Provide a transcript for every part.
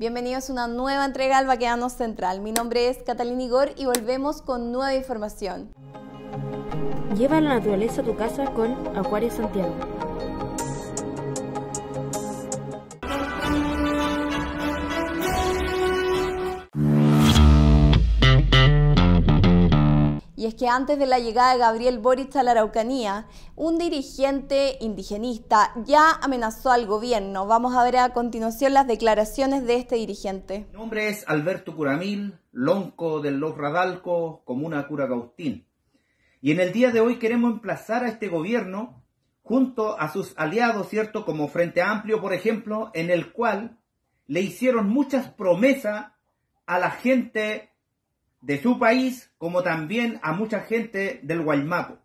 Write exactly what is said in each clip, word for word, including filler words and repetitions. Bienvenidos a una nueva entrega al Baquedano Central. Mi nombre es Catalina Igor y volvemos con nueva información. Lleva la naturaleza a tu casa con Acuario Santiago. Y es que antes de la llegada de Gabriel Boric a la Araucanía, un dirigente indigenista ya amenazó al gobierno. Vamos a ver a continuación las declaraciones de este dirigente. Mi nombre es Alberto Curamil, lonco de Los Radalco, comuna Curacautín. Y en el día de hoy queremos emplazar a este gobierno, junto a sus aliados, ¿cierto?, como Frente Amplio, por ejemplo, en el cual le hicieron muchas promesas a la gente de su país, como también a mucha gente del Wallmapu.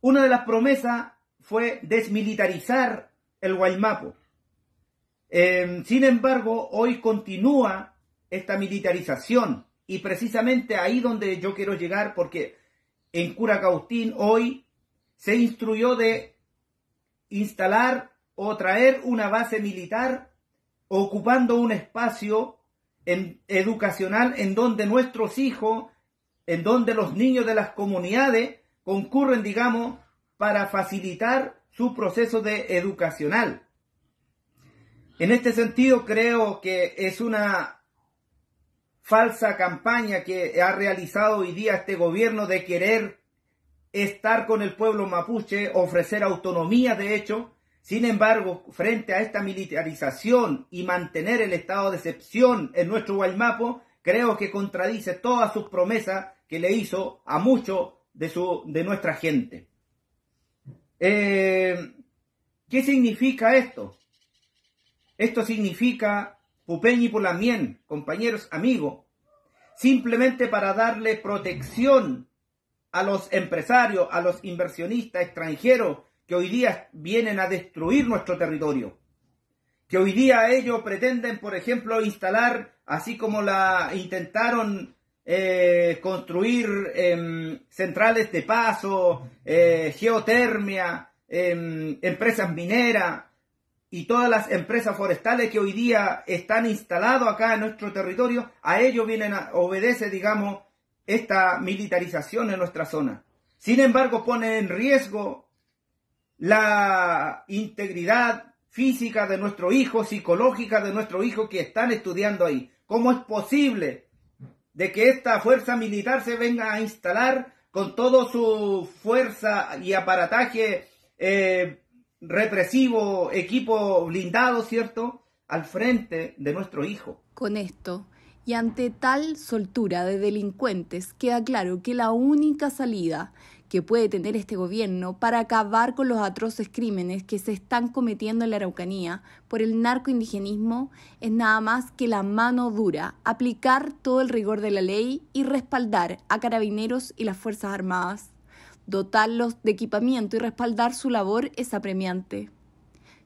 Una de las promesas fue desmilitarizar el Wallmapu. Eh, sin embargo, hoy continúa esta militarización, y precisamente ahí donde yo quiero llegar, porque en Curacautín hoy se instruyó de instalar o traer una base militar ocupando un espacio En, educacional en donde nuestros hijos, en donde los niños de las comunidades concurren, digamos, para facilitar su proceso de educacional. En este sentido, creo que es una falsa campaña que ha realizado hoy día este gobierno de querer estar con el pueblo mapuche, ofrecer autonomía, de hecho. Sin embargo, frente a esta militarización y mantener el estado de excepción en nuestro Wallmapu, creo que contradice todas sus promesas que le hizo a muchos de, su, de nuestra gente. Eh, ¿Qué significa esto? Esto significa, Pupeñ y Pulamien, compañeros, amigos, simplemente para darle protección a los empresarios, a los inversionistas extranjeros, que hoy día vienen a destruir nuestro territorio, que hoy día ellos pretenden, por ejemplo, instalar, así como la intentaron eh, construir eh, centrales de paso, eh, geotermia, eh, empresas mineras y todas las empresas forestales que hoy día están instaladas acá en nuestro territorio, a ellos vienen a obedecer, digamos, esta militarización en nuestra zona. Sin embargo, pone en riesgo la integridad física de nuestro hijo, psicológica de nuestro hijo que están estudiando ahí. ¿Cómo es posible de que esta fuerza militar se venga a instalar con todo su fuerza y aparataje eh, represivo, equipo blindado, ¿cierto?, al frente de nuestro hijo? Con esto y ante tal soltura de delincuentes, queda claro que la única salida que puede tener este gobierno para acabar con los atroces crímenes que se están cometiendo en la Araucanía por el narcoindigenismo es nada más que la mano dura, aplicar todo el rigor de la ley y respaldar a carabineros y las Fuerzas Armadas. Dotarlos de equipamiento y respaldar su labor es apremiante.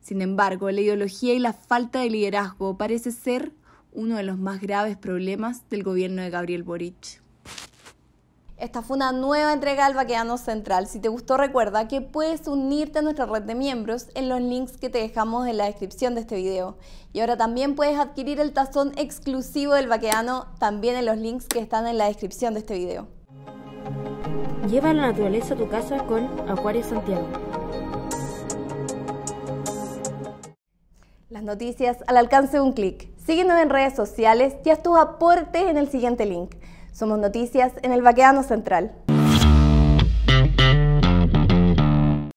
Sin embargo, la ideología y la falta de liderazgo parece ser uno de los más graves problemas del gobierno de Gabriel Boric. Esta fue una nueva entrega al Baquedano Central. Si te gustó, recuerda que puedes unirte a nuestra red de miembros en los links que te dejamos en la descripción de este video. Y ahora también puedes adquirir el tazón exclusivo del Baquedano, también en los links que están en la descripción de este video. Lleva la naturaleza a tu casa con Acuario Santiago. Las noticias al alcance de un clic. Síguenos en redes sociales y haz tus aportes en el siguiente link. Somos Noticias en el Baquedano Central.